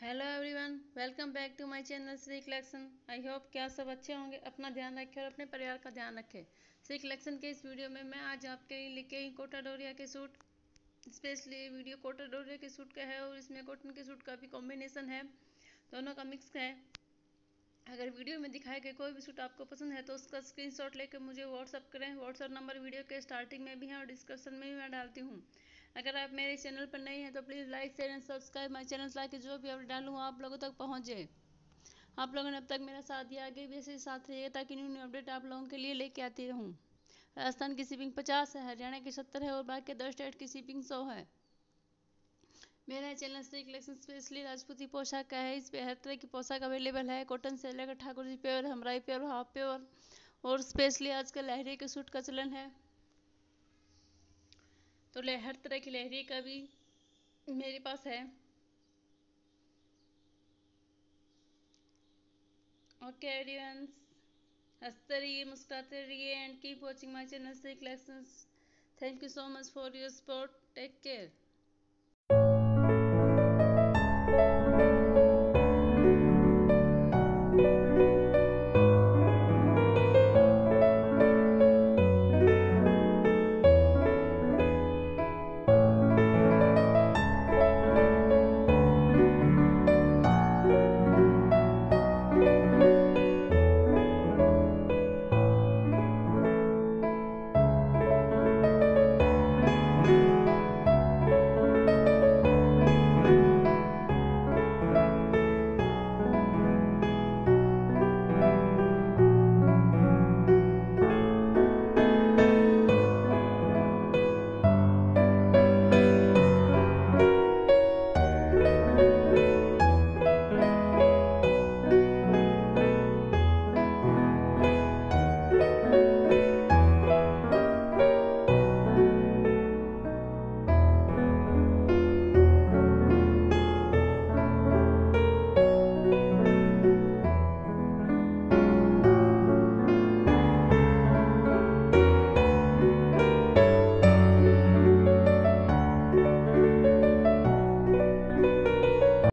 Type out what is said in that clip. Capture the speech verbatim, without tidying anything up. Hello everyone, welcome back to my channel Shri collection. I hope कि आप सब अच्छे होंगे, अपना ध्यान रखें और अपने परिवार का ध्यान रखें। श्री कलेक्शन के इस वीडियो में मैं आज आपके लिए लेके आई कोटा डोरिया के suit. Specially video Kota Doria के सूट का है और इसमें कॉटन के सूट का भी कॉम्बिनेशन है, दोनों का मिक्स है। अगर वीडियो में दिखाए गए कोई भी सूट आपको पसंद है तो उसका स्क्रीनशॉट लेकर मुझे व्हाट्सअप करें। व्हाट्सअप नंबर वीडियो के स्टार्टिंग में भी है और डिस्क्रिप्शन में भी मैं डालती हूँ। अगर आप मेरे चैनल पर नए हैं तो please like share and subscribe my channel ताकि जो भी अपडेट डालूँ आप लोगों तक पहुँचे। आप लोगों ने अब तक मेरा साथ दिया, आगे भी ऐसे साथ रहिएगा ताकि न्यू न्यू अपडेट आप लोगों के लिए लेके आती रहूँ। राजस्थान की शिपिंग पचास है, हरियाणा की सत्तर है और बाकी दस स्टेट की शिपिंग सौ है। मेरा चैनल श्री कलेक्शन स्पेशली राजपूती पोशाक का है। इस पर हर तरह की पोशाक अवेलेबल है, कॉटन से लेकर ठाकुर जी प्योर, हमराई प्योर, हाफ प्योर और स्पेशली आजकल लहरिया के सूट का चलन है तो ले हर तरह की लहरिया का भी मेरे पास है। ओके एवरीवन, हंसते रहिए, मुस्कुराते रहिए and keep watching my channel Shri collections. Thank you so much for your support. Take care.